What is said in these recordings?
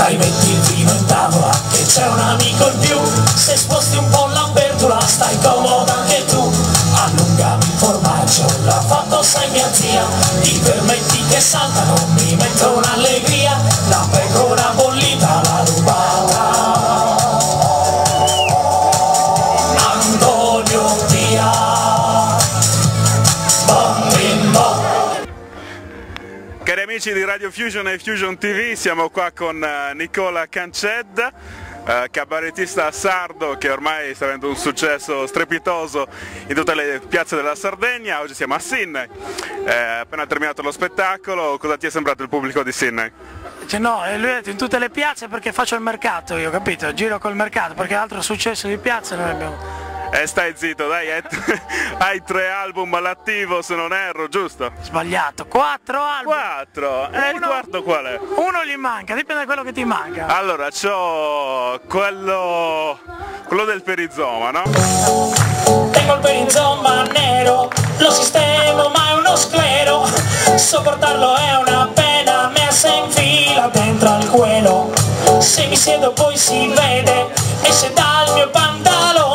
Dai, metti il vino in tavola, che c'è un amico in più. Se sposti un po' la bertola, stai comoda anche tu. Allungami il formaggio, l'ha fatto sai mia zia. I fermenti che saltano mi mettono un'allegria. La pecora bollita la rubata. Cari amici di Radio Fusion e Fusion TV, siamo qua con Nicola Cancedda, cabaretista sardo che ormai sta avendo un successo strepitoso in tutte le piazze della Sardegna. Oggi siamo a Sinnai, appena terminato lo spettacolo. Cosa ti è sembrato il pubblico di Sinnai? No, lui ha detto in tutte le piazze perché faccio il mercato, io capito, giro col mercato, perché altro successo di piazza non abbiamo. Stai zitto, dai, hai 3 album all'attivo se non erro, giusto? Sbagliato, 4 album! 4! E il quarto qual è? Uno gli manca, dipende da quello che ti manca. Allora, c'ho quello del perizoma, no? Tengo il perizoma nero, lo sistemo ma è uno sclero. Sopportarlo è una pena, me se infila dentro al cuello. Se mi siedo poi si vede, esce dal mio pantalone.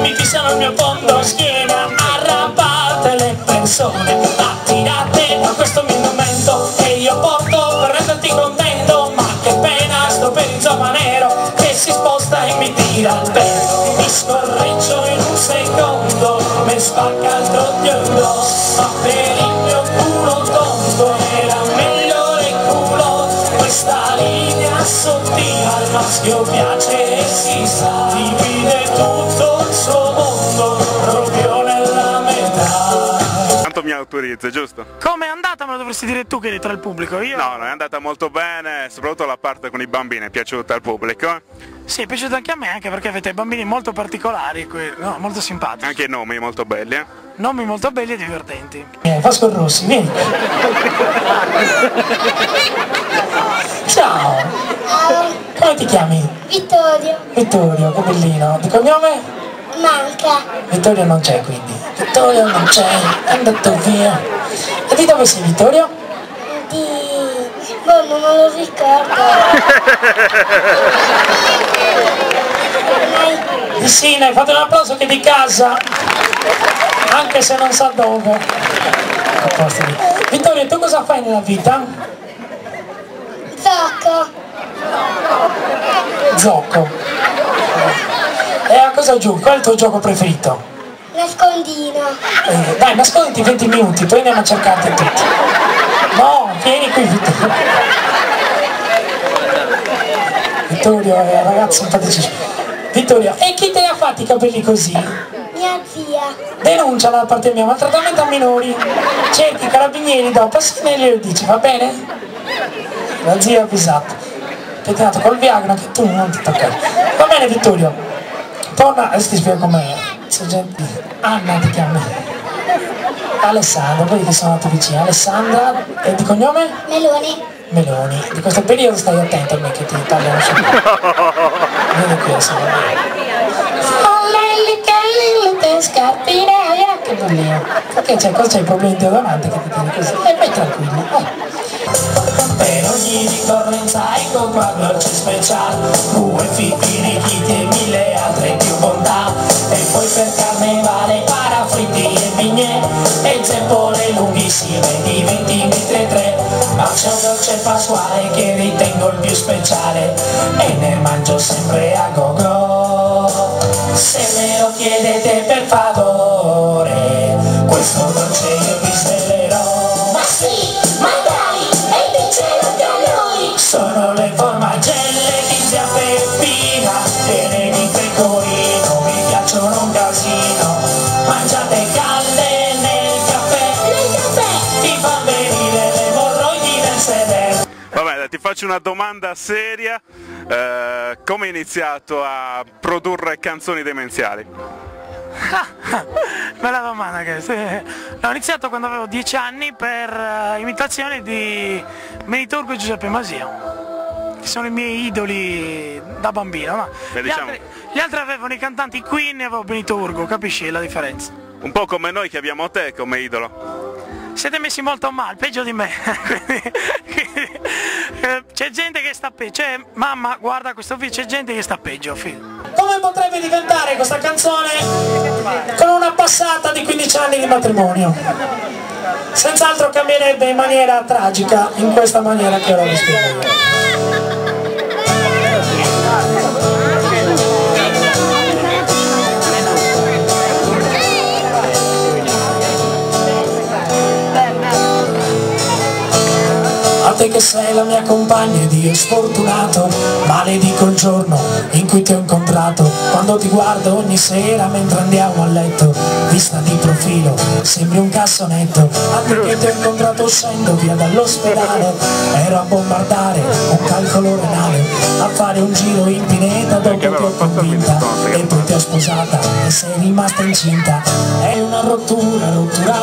Mi fissano il mio fondo schiena, arrampate le persone, attirate a questo mio momento che io porto per renderti contento. Ma che pena sto perizoma nero che si sposta e mi tira al petto. Mi scorreggio in un secondo, mi spacca il trottiondo, ma per il mio culo tondo era migliore culo. Questa linea sottile al maschio piace e si sa, divide tutto il suo mondo proprio nella metà. Tanto mi autorizzi, giusto? Come è andata me lo dovresti dire tu che eri tra il pubblico, io? No, non è andata molto bene, soprattutto la parte con i bambini, è piaciuta al pubblico? Sì, è piaciuta anche a me, anche perché avete bambini molto particolari, no, molto simpatici. Anche nomi molto belli, eh? Nomi molto belli e divertenti. Vasco Rossi, vieni! Ciao! Come ti chiami? Vittorio. Vittorio, che bellino. Di cognome? Manca. Vittorio non c'è quindi. Vittorio non c'è, è andato via. E di dove sei Vittorio? Di... boh, non me lo ricordo. Di Sinnai, fate un applauso che è di casa. Anche se non sa dove. Vittorio, tu cosa fai nella vita? Zocco. Zocco. E a cosa giù? Qual è il tuo gioco preferito? Nascondino. Dai, nasconditi 20 minuti, poi andiamo a cercarti tutti. No, vieni qui Vittorio. Vittorio è un ragazzo simpaticissimo. Vittorio, e chi te ha fatti i capelli così? Mia zia. Denunciala da parte mia, maltrattamento a minori. Cerchi i carabinieri dopo, se ne glielo dici, va bene? La zia ha avvisato, pettinato col Viagra che tu non ti tocca. Va bene Vittorio, torna, adesso ti spiego com'è, sono gentile. Anna ti chiama. Alessandra, vedi che sono andato vicino. Alessandra, e di cognome? Meloni. Meloni, di questo periodo stai attento a me che ti tagliano su. Vedi qui Alessandra. Lelli che te scarpine, che bellino. Perché c'è cosa c'hai problemi deodoranti che ti tieni così? E vai tranquillo, Per ogni ricorrenza ecco qua dolce speciale, due fitti ricchiti e 1000 altre più bontà. E poi per carnevale parafritti e bignè, e zeppole lunghissime di 20 metri e 3. Ma c'è un dolce pasquale che ritengo il più speciale, e ne mangio sempre a go-go. Se me lo chiedete per favore, questo dolce io vi svelerò. Ma sì, ma dai! Sono le formagelle di zia Peppina e le di pecorino, mi piacciono un casino. Mangiate calde nel caffè ti fa venire le morroidi nel sedere. Vabbè, ti faccio una domanda seria, come hai iniziato a produrre canzoni demenziali? Bella domanda che sì. L'ho iniziato quando avevo 10 anni per imitazioni di Benito Urgo e Giuseppe Masio, che sono i miei idoli da bambino, ma beh, diciamo... gli altri avevano i cantanti Queen e avevo Benito Urgo, capisci la differenza? Un po' come noi che abbiamo te come idolo. Siete messi molto male, peggio di me. Quindi, C'è gente che sta peggio, cioè, mamma guarda questo film, c'è gente che sta peggio, figlio. Come potrebbe diventare questa canzone con una passata di 15 anni di matrimonio? Senz'altro cambierebbe in maniera tragica, in questa maniera che ora vi spiego. Che sei la mia compagna ed io sfortunato, maledico il giorno in cui ti ho incontrato, quando ti guardo ogni sera mentre andiamo a letto, vista di profilo sembri un cassonetto, anche che ti ho incontrato uscendo via dall'ospedale, ero a bombardare un calcolo renale, a fare un giro in pineta dopo ti ho convinta e poi ti ho sposata e sei rimasta incinta, è una rottura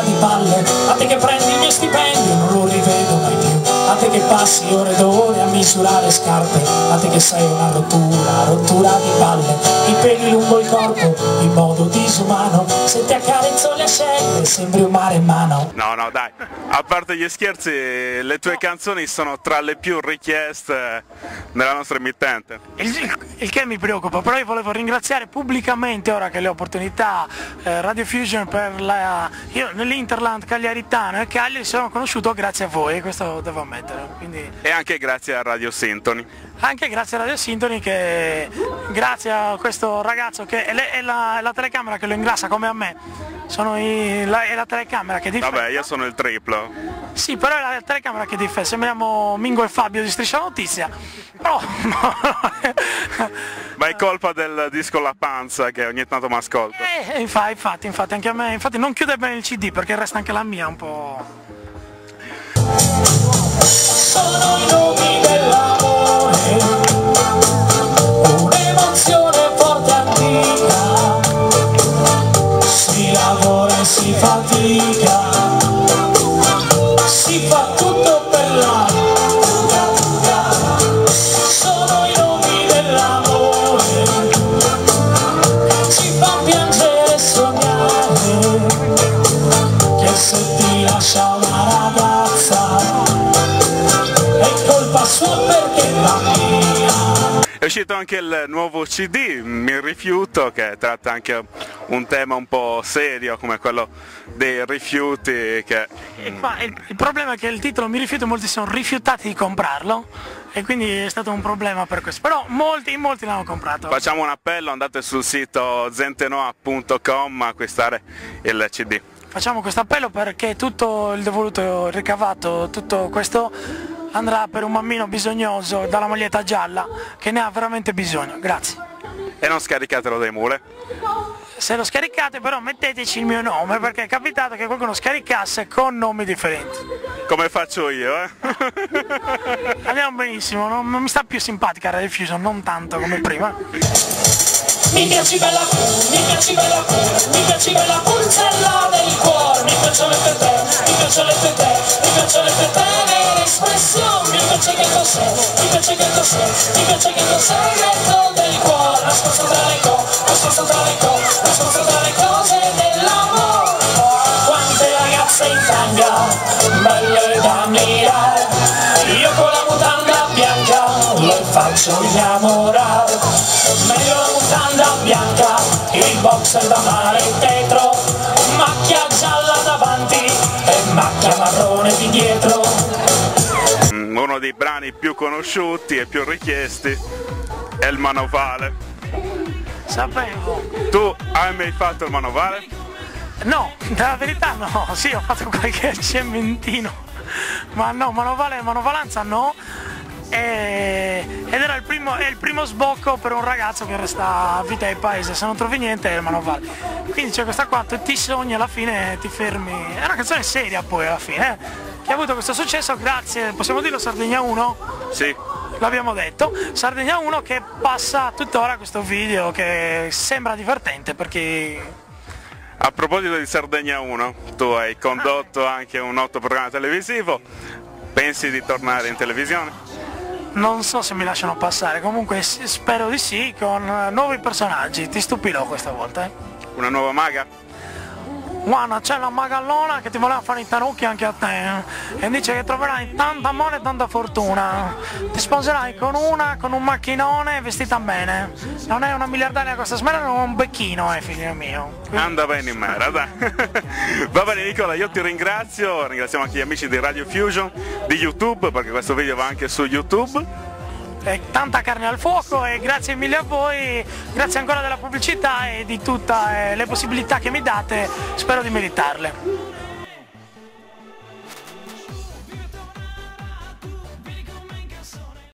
di palle, a te che prendi il mio stipendio non lo rivedo mai più, a te che passi ore ed ore a misurare scarpe, a te che sei una rottura di palle, i peli lungo il corpo in modo disumano, se ti accarezzo le ascelle sembri un mare in mano. No no dai, a parte gli scherzi, le tue canzoni sono tra le più richieste nella nostra emittente. Il che mi preoccupa, però io volevo ringraziare pubblicamente ora che le opportunità Radio Fusion per la... Io nell'Interland cagliaritano e Cagliari sono conosciuto grazie a voi, questo devo ammettere. Quindi... E anche grazie a Radio Sintoni. Anche grazie a Radio Sintoni che grazie a questo ragazzo che è la telecamera che lo ingrassa come a me, è la telecamera che difende. Vabbè, io sono il triplo. Sì, però è la telecamera che difende, sembriamo Mingo e Fabio di Striscia la Notizia. Però... Ma è colpa del disco La Panza che ogni tanto mi ascolto. Infatti, anche a me, infatti non chiude bene il CD perché resta anche la mia un po'. Sono i nomi dell'amore, un'emozione forte e antica, si lavora e si fatica, si fa tutto per la vita. Sono i nomi dell'amore, ci fa piangere e sognare, che se ti lascia una ragazza è uscito anche il nuovo CD, Mi rifiuto, che tratta anche un tema un po' serio come quello dei rifiuti che... il problema è che il titolo Mi rifiuto molti sono rifiutati di comprarlo e quindi è stato un problema per questo, però molti l'hanno comprato. Facciamo un appello, andate sul sito zentenoa.com a acquistare il CD. Facciamo questo appello perché tutto il devoluto ricavato, tutto questo andrà per un bambino bisognoso dalla maglietta gialla che ne ha veramente bisogno, grazie. E non scaricatelo dai mule. Se lo scaricate però metteteci il mio nome perché è capitato che qualcuno scaricasse con nomi differenti. Come faccio io, eh? Andiamo benissimo, non mi sta più simpatica Radio Fusion, non tanto come prima. Mi piaci bella, mi piaci bella, mi piaci bella pulsella del cuore, mi piacciono le tette, mi piacciono le tette, mi piacciono le tette dell'espressione, mi piace che cos'è, mi piace che cos'è, mi piace che cos'è il retto del cuore, nascosto tra le cose, nascosto tra le cose dell'amore. Quante ragazze in tanga, belle da mirare, io con la mutanda bianca le faccio innamorare. Meglio la mutanda bianca, il boxer da mare dietro, macchia gialla davanti e macchia marrone di dietro. Uno dei brani più conosciuti e più richiesti è il manovale. Sapevo. Tu hai mai fatto il manovale? No, nella verità no, sì, ho fatto qualche cementino, ma no, manovale e manovalanza no. Ed era il primo sbocco per un ragazzo che resta a vita e paese, se non trovi niente ma non vale. Quindi c'è questa qua, ti sogni alla fine ti fermi, è una canzone seria poi alla fine, che ha avuto questo successo grazie, possiamo dirlo, Sardegna 1? Sì. L'abbiamo detto, Sardegna 1 che passa tuttora questo video che sembra divertente perché... A proposito di Sardegna 1, tu hai condotto anche un noto programma televisivo, pensi di tornare in televisione? Non so se mi lasciano passare, comunque spero di sì, con nuovi personaggi, ti stupirò questa volta. Una nuova maga? guarda, c'è la magallona che ti voleva fare i tarocchi anche a te e dice che troverai tanto amore e tanta fortuna, ti sposerai con una, con un macchinone vestita bene, non è una miliardaria questa smera, non è un becchino, figlio mio. Anda bene in mare, dai. Va bene Nicola, io ti ringrazio, ringraziamo anche gli amici di Radio Fusion, di YouTube, perché questo video va anche su YouTube. Tanta carne al fuoco e grazie mille a voi, grazie ancora della pubblicità e di tutte le possibilità che mi date, spero di meritarle.